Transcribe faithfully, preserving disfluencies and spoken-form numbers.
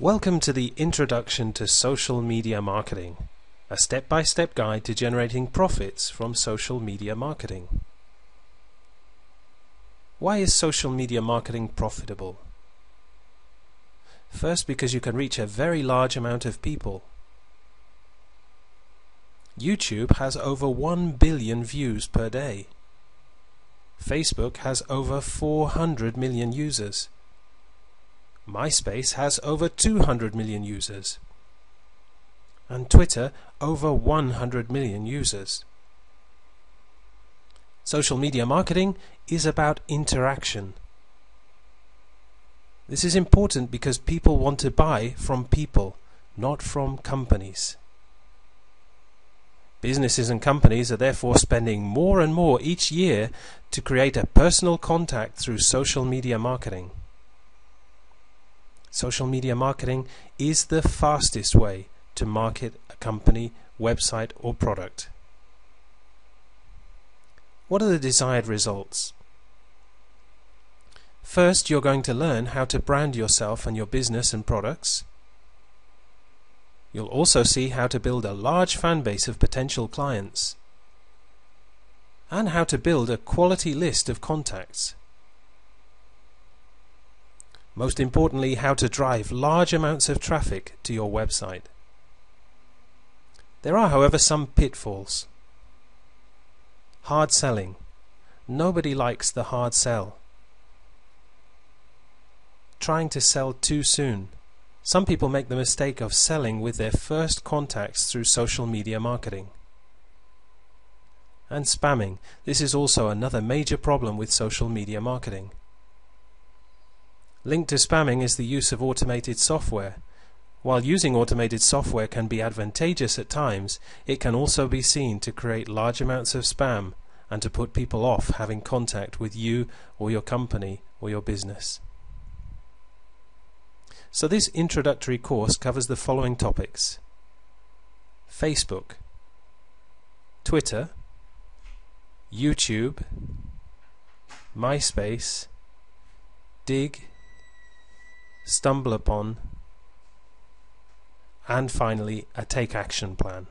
Welcome to the Introduction to Social Media Marketing, a step-by-step guide to generating profits from social media marketing. Why is social media marketing profitable? First, because you can reach a very large amount of people. YouTube has over one billion views per day. Facebook has over four hundred million users. MySpace has over two hundred million users, and Twitter over one hundred million users. Social media marketing is about interaction. This is important because people want to buy from people, not from companies. Businesses and companies are therefore spending more and more each year to create a personal contact through social media marketing. Social media marketing is the fastest way to market a company, website or product. What are the desired results? First, you're going to learn how to brand yourself and your business and products. You'll also see how to build a large fan base of potential clients and how to build a quality list of contacts. Most importantly, how to drive large amounts of traffic to your website. There are, however, some pitfalls. Hard selling. Nobody likes the hard sell. Trying to sell too soon. Some people make the mistake of selling with their first contacts through social media marketing. And spamming. This is also another major problem with social media marketing. Linked to spamming is the use of automated software. While using automated software can be advantageous at times, it can also be seen to create large amounts of spam and to put people off having contact with you or your company or your business. So this introductory course covers the following topics: Facebook, Twitter, YouTube, MySpace, Dig, stumble upon, and finally a take action plan.